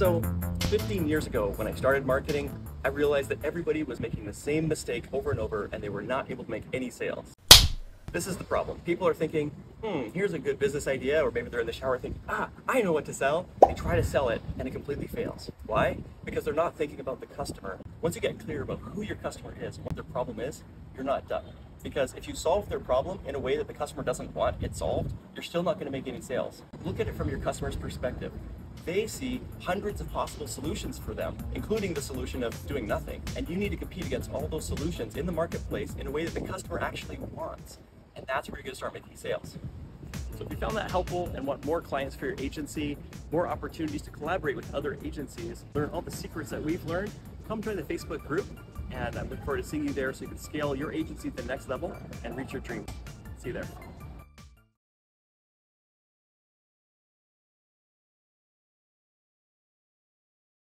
So 15 years ago, when I started marketing, I realized that everybody was making the same mistake over and over, and they were not able to make any sales. This is the problem. People are thinking, here's a good business idea, or maybe they're in the shower thinking, I know what to sell. They try to sell it, and it completely fails. Why? Because they're not thinking about the customer. Once you get clear about who your customer is and what their problem is, you're not done. Because if you solve their problem in a way that the customer doesn't want it solved, you're still not going to make any sales. Look at it from your customer's perspective. They see hundreds of possible solutions for them, including the solution of doing nothing. And you need to compete against all those solutions in the marketplace in a way that the customer actually wants. And that's where you're going to start making sales. So if you found that helpful and want more clients for your agency, more opportunities to collaborate with other agencies, learn all the secrets that we've learned, come join the Facebook group, and I look forward to seeing you there so you can scale your agency to the next level and reach your dreams. See you there.